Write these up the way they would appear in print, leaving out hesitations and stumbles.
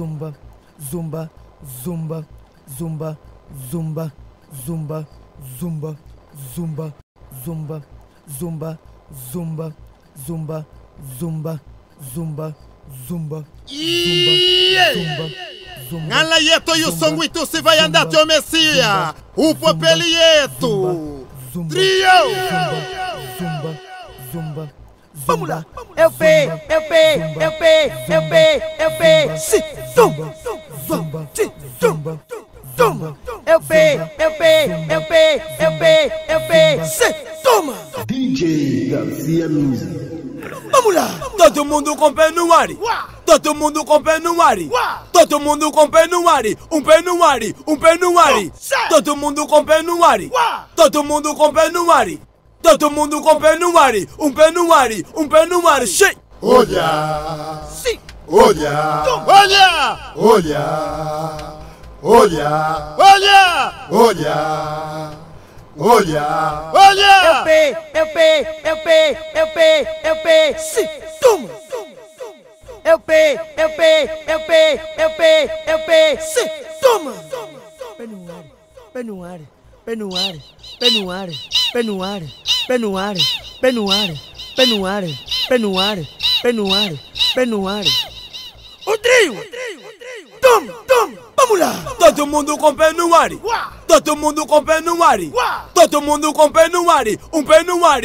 zumba, zumba, zumba, zumba, zumba, zumba, zumba, zumba, zumba, zumba, zumba, zumba, zumba, zumba, zumba, zumba. Ela ia toir o som e se vai andar teu Messias, o Popelieto Trio. Zumba, vamos lá. Eu pei. Zumba, zumba, zumba, zumba. Eu pei. Toma. DJ Garcia Music. Vamos lá. Todo mundo com pé no ar. Todo mundo com pé no ar. Todo mundo com pé no ar. Um pé no ar. Todo mundo com pé no ar. Todo mundo com pé no ar. Todo mundo com pé no ar. Um pé no ar. Cheio. Olha. Sim. Olha. Olha. Olha. Olha. Olha. Olha. Olha! Olha! Eu pei. Sim, toma! Eu pei. Sim, toma! Pé no ar. O trio! Toma! Vamos lá! Todo mundo com pé no ar! Todo mundo com pé no ar! Todo mundo com pé no ar! Um pé no ar!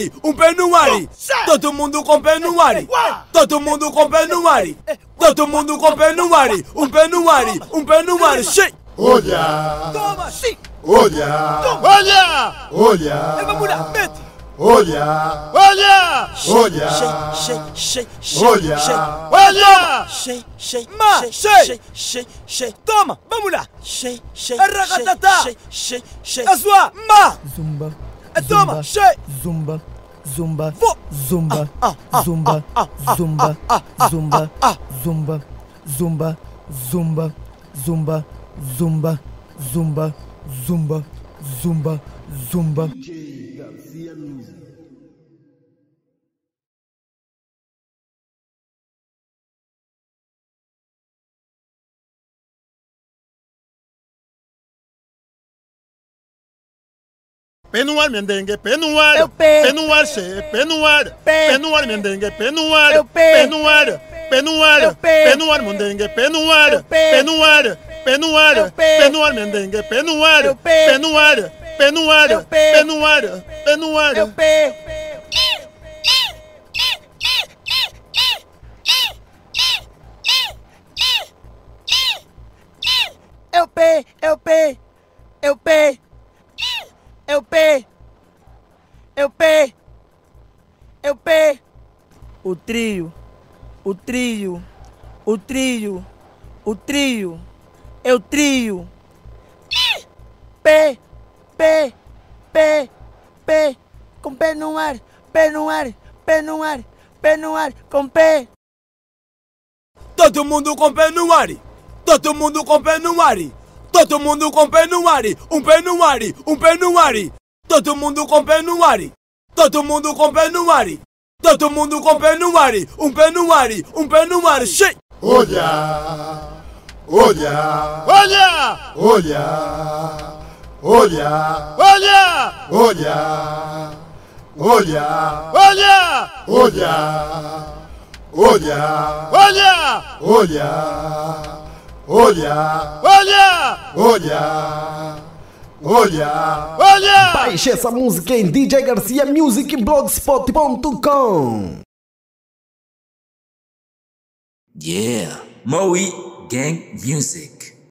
Todo mundo com pé no ar! Todo mundo com pé no ar! Todo mundo com pé no ar! Um pé no ar! Olha! Toma! Olha! Olha! Olha! Vamos lá! Mete! Olha! Olha! Olha! Olha! Olha! Toma! Vamos lá! Azua! Ma! Zumba! Toma! Zumba! Zumba! Zumba! Zumba! Zumba! Zumba! Zumba! Zumba! Zumba! Zumba! Zumba! Zumba! Zumba! Zumba! Zumba! Music. Pé no ar, mendengue, pé no ar. Pé no ar, mendengue, pé no ar. Pé no ar. Eu pei. O trio. Eu trio. Pé, com pé no ar, com pé. Todo mundo com pé no ar, todo mundo com pé no ar, um pé no ar, todo mundo com pé no ar, um pé no ar, cheio. Olha. Olha! Baixe essa música em DJ Garcia music blogspot.com. Yeah, Moe Gang Music.